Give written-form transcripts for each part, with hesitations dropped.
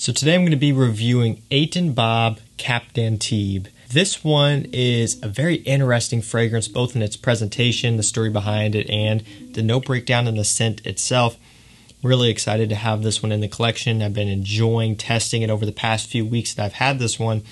So today I'm going to be reviewing Eight & Bob Cap d'Antibes. This one is a very interesting fragrance, both in its presentation, the story behind it, and the note breakdown in the scent itself. Really excited to have this one in the collection. I've been enjoying testing it over the past few weeks that I've had this one.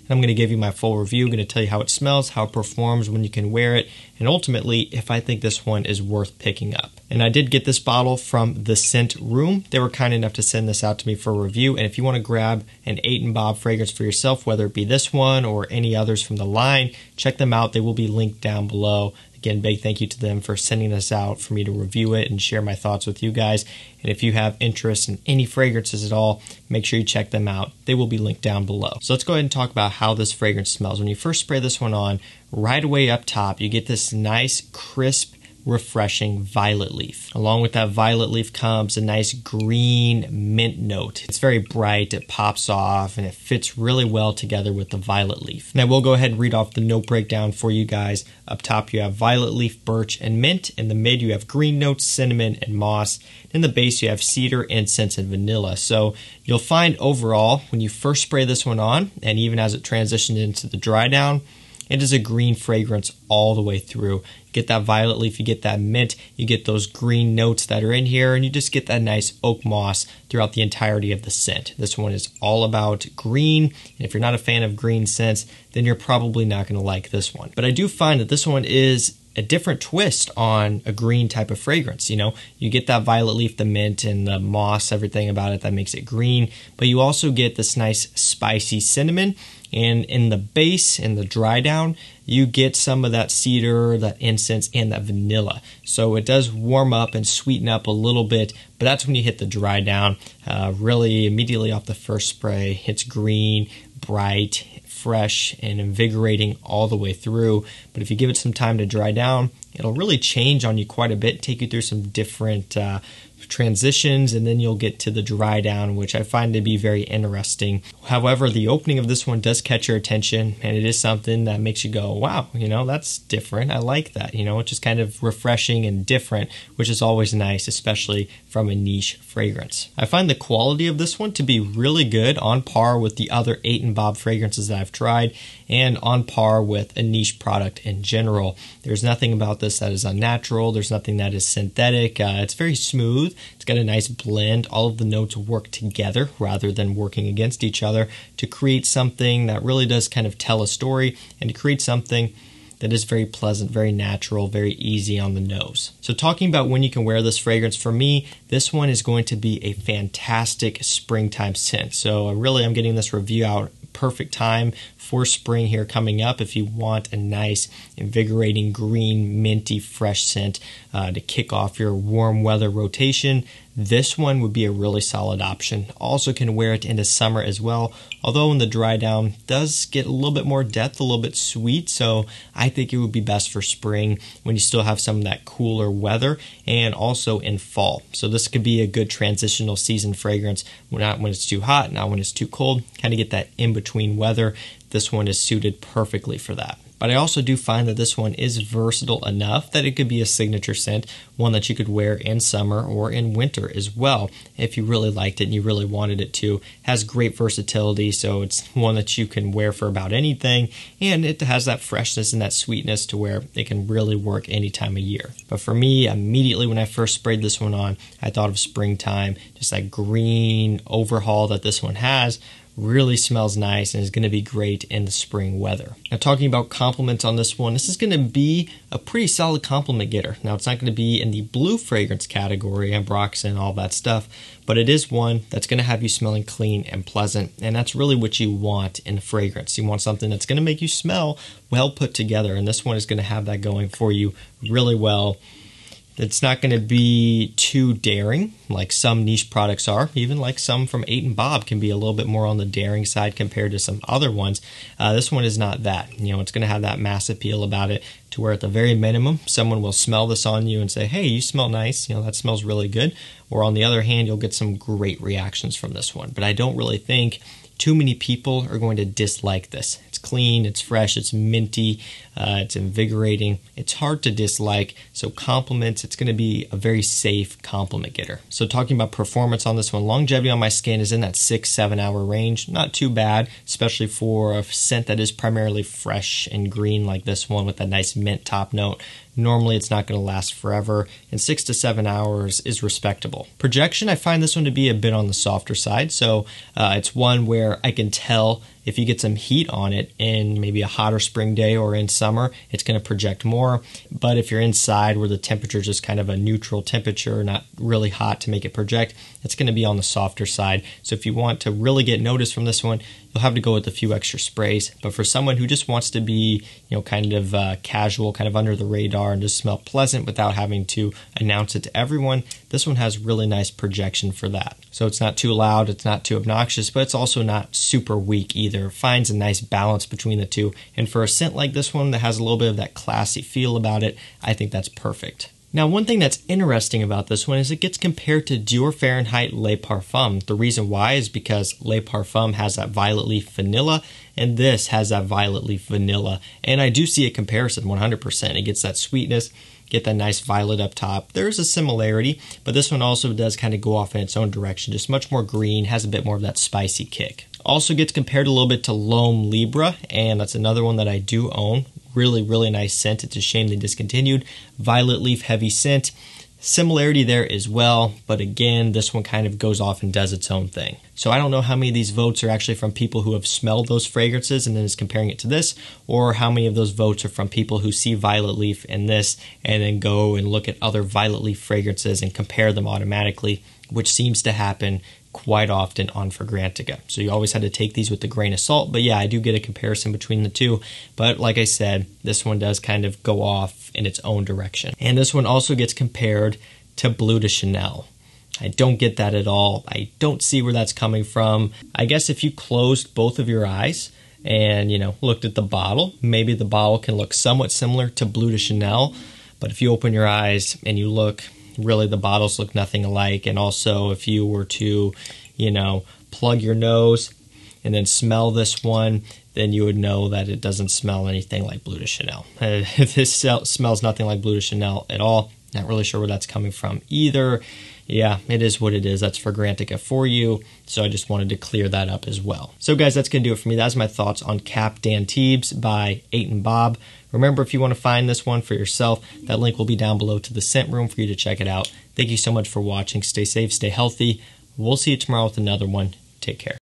And I'm going to give you my full review. I'm going to tell you how it smells, how it performs, when you can wear it, and ultimately if I think this one is worth picking up. And I did get this bottle from The Scent Room. They were kind enough to send this out to me for review. And if you want to grab an Eight & Bob fragrance for yourself, whether it be this one or any others from the line, check them out. They will be linked down below. Again, big thank you to them for sending this out for me to review it and share my thoughts with you guys. And if you have interest in any fragrances at all, make sure you check them out. They will be linked down below. So let's go ahead and talk about how this fragrance smells. When you first spray this one on, right away up top, you get this nice, crisp, refreshing violet leaf. Along with that violet leaf comes a nice green mint note. It's very bright, it pops off, and it fits really well together with the violet leaf. And I will go ahead and read off the note breakdown for you guys. Up top you have violet leaf, birch, and mint. In the mid you have green notes, cinnamon, and moss. In the base you have cedar, incense, and vanilla. So you'll find overall when you first spray this one on, and even as it transitions into the dry down, it is a green fragrance all the way through. You get that violet leaf, you get that mint, you get those green notes that are in here, and you just get that nice oak moss throughout the entirety of the scent. This one is all about green, and if you're not a fan of green scents, then you're probably not going to like this one. But I do find that this one is a different twist on a green type of fragrance. You know, you get that violet leaf, the mint, and the moss, everything about it that makes it green, but you also get this nice spicy cinnamon. And in the base, in the dry down, you get some of that cedar, that incense, and that vanilla. So it does warm up and sweeten up a little bit, but that's when you hit the dry down. Really immediately off the first spray, it's green, bright, fresh, and invigorating all the way through. But if you give it some time to dry down, it'll really change on you quite a bit, take you through some different transitions, and then you'll get to the dry down, which I find to be very interesting. However, the opening of this one does catch your attention, and it is something that makes you go, wow, you know, that's different. I like that, you know, it's just kind of refreshing and different, which is always nice, especially from a niche fragrance. I find the quality of this one to be really good, on par with the other Eight & Bob fragrances that I've tried, and on par with a niche product in general. There's nothing about this that is unnatural. There's nothing that is synthetic. It's very smooth. It's got a nice blend. All of the notes work together rather than working against each other to create something that really does kind of tell a story and to create something that is very pleasant, very natural, very easy on the nose. So talking about when you can wear this fragrance, for me, this one is going to be a fantastic springtime scent. So really, I'm getting this review out perfect time for spring here coming up. If you want a nice, invigorating, green, minty, fresh scent to kick off your warm weather rotation, this one would be a really solid option. Also can wear it into summer as well, although in the dry down does get a little bit more depth, a little bit sweet, so I think it would be best for spring when you still have some of that cooler weather, and also in fall. So this could be a good transitional season fragrance, not when it's too hot, not when it's too cold, kind of get that in-between weather. This one is suited perfectly for that. But I also do find that this one is versatile enough that it could be a signature scent, one that you could wear in summer or in winter as well if you really liked it and you really wanted it to. It has great versatility, so it's one that you can wear for about anything, and it has that freshness and that sweetness to where it can really work any time of year. But for me, immediately when I first sprayed this one on, I thought of springtime, just that green overhaul that this one has. Really smells nice and is going to be great in the spring weather. Now talking about compliments on this one, this is going to be a pretty solid compliment getter. Now it's not going to be in the blue fragrance category, ambroxan, all that stuff, but it is one that's going to have you smelling clean and pleasant, and that's really what you want in fragrance. You want something that's going to make you smell well put together, and this one is going to have that going for you really well. It's not going to be too daring like some niche products are, even like some from Eight & Bob can be a little bit more on the daring side compared to some other ones. This one is not that. You know, it's going to have that mass appeal about it to where at the very minimum, someone will smell this on you and say, hey, you smell nice, you know, that smells really good. Or on the other hand, you'll get some great reactions from this one. But I don't really think too many people are going to dislike this. It's clean, it's fresh, it's minty, it's invigorating. It's hard to dislike, so compliments, it's gonna be a very safe compliment getter. So talking about performance on this one, longevity on my skin is in that 6-7 hour range. Not too bad, especially for a scent that is primarily fresh and green like this one with a nice mint top note. Normally it's not going to last forever, and 6 to 7 hours is respectable. Projection, I find this one to be a bit on the softer side, so it's one where I can tell if you get some heat on it in maybe a hotter spring day or in summer, it's going to project more. But if you're inside where the temperature is just kind of a neutral temperature, not really hot to make it project, it's going to be on the softer side. So if you want to really get notice from this one, you'll have to go with a few extra sprays. But for someone who just wants to be, you know, kind of casual, kind of under the radar and just smell pleasant without having to announce it to everyone, this one has really nice projection for that. So it's not too loud, it's not too obnoxious, but it's also not super weak either. It finds a nice balance between the two. And for a scent like this one that has a little bit of that classy feel about it, I think that's perfect. Now, one thing that's interesting about this one is it gets compared to Dior Fahrenheit Le Parfum. The reason why is because Le Parfum has that violet leaf vanilla, and this has that violet leaf vanilla. And I do see a comparison 100%. It gets that sweetness, get that nice violet up top. There's a similarity, but this one also does kind of go off in its own direction. Just much more green, has a bit more of that spicy kick. Also gets compared a little bit to L'Homme Libre, and that's another one that I do own. Really, really nice scent. It's a shame they discontinued. Violet leaf heavy scent. Similarity there as well, but again, this one kind of goes off and does its own thing. So I don't know how many of these votes are actually from people who have smelled those fragrances and then is comparing it to this, or how many of those votes are from people who see violet leaf in this and then go and look at other violet leaf fragrances and compare them automatically, which seems to happen quite often on Fragrantica. So you always had to take these with a grain of salt, but yeah, I do get a comparison between the two. But like I said, this one does kind of go off in its own direction. And this one also gets compared to Bleu de Chanel. I don't get that at all. I don't see where that's coming from. I guess if you closed both of your eyes and, you know, looked at the bottle, maybe the bottle can look somewhat similar to Bleu de Chanel, but if you open your eyes and you look, really, the bottles look nothing alike. And also, if you were to, you know, plug your nose and then smell this one, then you would know that it doesn't smell anything like Bleu de Chanel. This smells nothing like Bleu de Chanel at all. Not really sure where that's coming from either. Yeah, it is what it is. That's Fragrantica for you. So I just wanted to clear that up as well. So guys, that's going to do it for me. That's my thoughts on Cap d'Antibes by Eight & Bob. Remember, if you want to find this one for yourself, that link will be down below to the Scent Room for you to check it out. Thank you so much for watching. Stay safe, stay healthy. We'll see you tomorrow with another one. Take care.